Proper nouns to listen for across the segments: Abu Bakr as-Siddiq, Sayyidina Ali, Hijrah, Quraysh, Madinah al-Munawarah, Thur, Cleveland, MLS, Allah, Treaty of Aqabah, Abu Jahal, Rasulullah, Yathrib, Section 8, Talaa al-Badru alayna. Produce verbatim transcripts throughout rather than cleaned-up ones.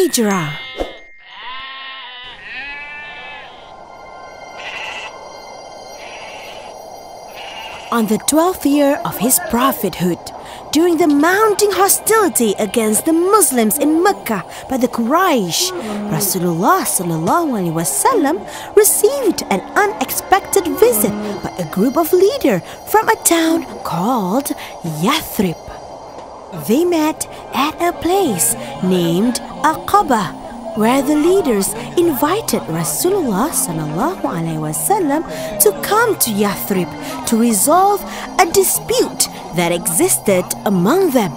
Hijrah. On the twelfth year of his prophethood, during the mounting hostility against the Muslims in Mecca by the Quraysh, Rasulullah ﷺ received an unexpected visit by a group of leaders from a town called Yathrib. They met at a place named Aqabah, where the leaders invited Rasulullah ﷺ to come to Yathrib to resolve a dispute that existed among them.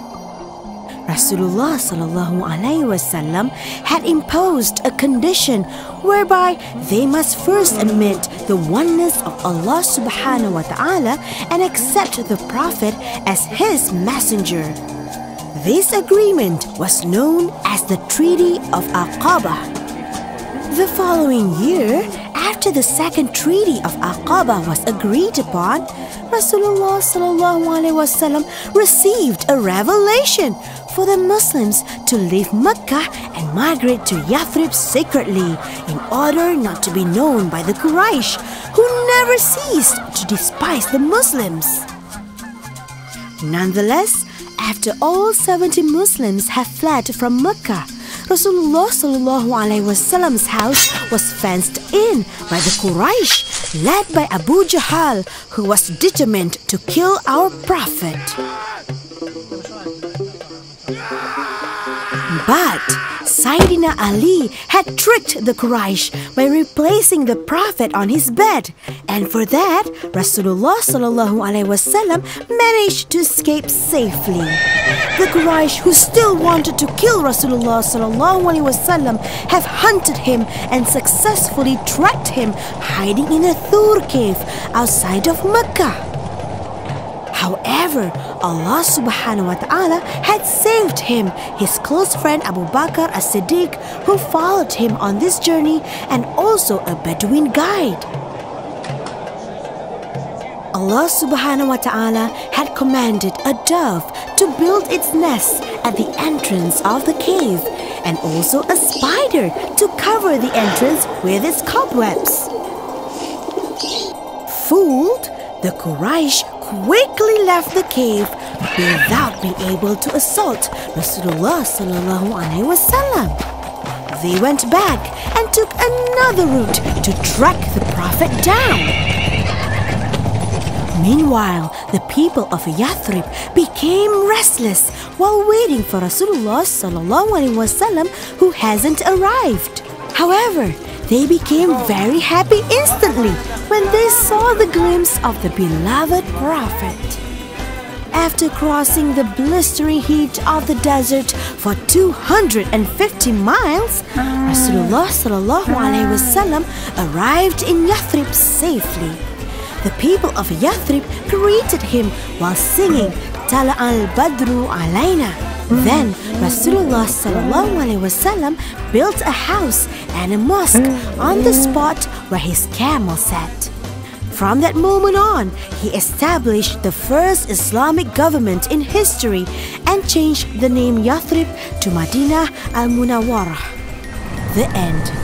Rasulullah ﷺ had imposed a condition whereby they must first admit the oneness of Allah subhanahu wa ta'ala and accept the Prophet as his messenger. This agreement was known as the Treaty of Aqabah. The following year, after the second Treaty of Aqabah was agreed upon, Rasulullah ﷺ received a revelation for the Muslims to leave Mecca and migrate to Yathrib secretly in order not to be known by the Quraysh, who never ceased to despise the Muslims. Nonetheless, after all seventy Muslims have fled from Mecca, Rasulullah ﷺ's house was fenced in by the Quraysh, led by Abu Jahal, who was determined to kill our Prophet. But Sayyidina Ali had tricked the Quraysh by replacing the Prophet on his bed, and for that, Rasulullah ﷺ managed to escape safely. The Quraysh, who still wanted to kill Rasulullah ﷺ, have hunted him and successfully tracked him, hiding in a Thur cave outside of Mecca. However, Allah subhanahu wa ta'ala had saved him, his close friend Abu Bakr as-Siddiq, who followed him on this journey, and also a Bedouin guide. Allah subhanahu wa ta'ala had commanded a dove to build its nest at the entrance of the cave, and also a spider to cover the entrance with its cobwebs. Fooled, the Quraysh quickly left the cave without being able to assault Rasulullah ﷺ. They went back and took another route to track the Prophet down. Meanwhile, the people of Yathrib became restless while waiting for Rasulullah ﷺ, who hasn't arrived. However, they became very happy instantly when they saw the glimpse of the beloved Prophet. After crossing the blistering heat of the desert for two hundred fifty miles, Rasulullah ﷺ arrived in Yathrib safely. The people of Yathrib greeted him while singing Talaa al-Badru alayna. Then Rasulullah ﷺ built a house and a mosque on the spot where his camel sat. From that moment on, he established the first Islamic government in history and changed the name Yathrib to Madinah al-Munawarah. The end.